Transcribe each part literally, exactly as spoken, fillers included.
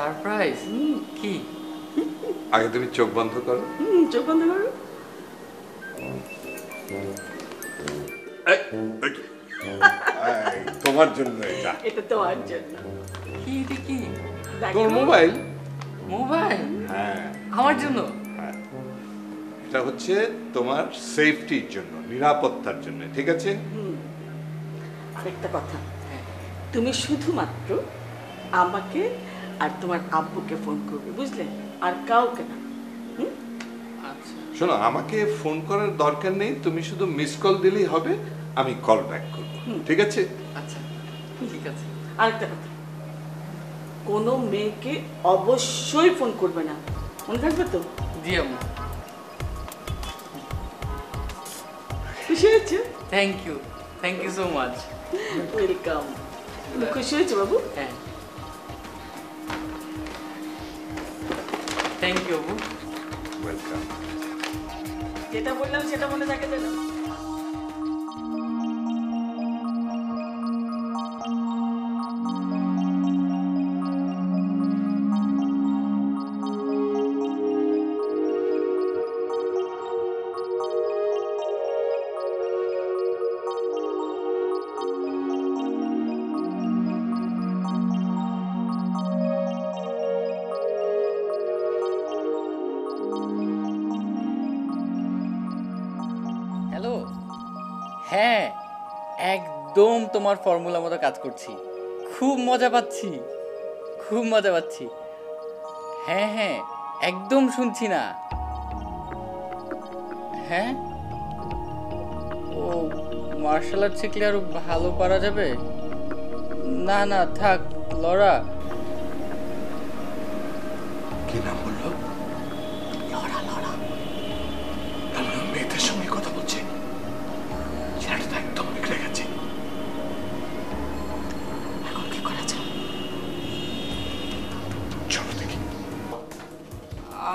Surprise? কি? আগে তুমি চোখ বন্ধ করো। হুম, চোখ বন্ধ করো। এই, দেখি। এই, তোমার জন্য এটা। এটা তোমার জন্য। কি দেখি? তোর মোবাইল? মোবাইল? হ্যাঁ। আমার জন্য? হ্যাঁ। এটা হচ্ছে তোমার সেফটির জন্য, নিরাপত্তার জন্য, ঠিক আছে? হুম। আরেকটা কথা। হ্যাঁ। তুমি শুধুমাত্র আমাকে আর তোমার আব্বুকে ফোন করবে, বুঝলে? আর কাউকে না। হুম, আচ্ছা শোনো, আমাকে ফোন করার দরকার নেই, তুমি শুধু মিস কল দিলেই হবে, আমি কল ব্যাক করব, ঠিক আছে? আচ্ছা ঠিক আছে। আরেকটা কথা, কোনো মেয়েকে অবশ্যই ফোন করবে না, মনে থাকবে তো? জি আম্মু। খুশি হয়েছে? Thank you, thank you so much. Welcome. খুশি হয়েছে বাবু? হ্যাঁ। Thank you. Welcome. যেটা বললাম সেটা মনে থাকে যেন। হ্যাঁ, একদম তোমার ফর্মুলা মতো কাজ করছি। খুব মজা পাচ্ছি, খুব মজা পাচ্ছি। হ্যাঁ হ্যাঁ, একদম শুনছি না। হ্যাঁ, ও মার্শাল আর্ট শিখলে আরো ভালো পারা যাবে। না না থাক, লরা। কি নাম বললো? লরা। লরা মেয়েদের সঙ্গে কথা বলছে।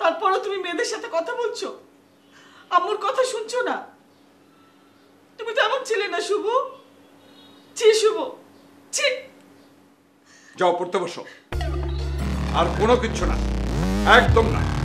তারপরও তুমি মেয়েদের সাথে কথা বলছো, আম্মুর কথা শুনছো না। তুমি তো এমন ছিলে না শুভ। ছি শুভ, ছি। যাও পড়তে বসো, আর কোনো কিচ্ছু না, একদম না।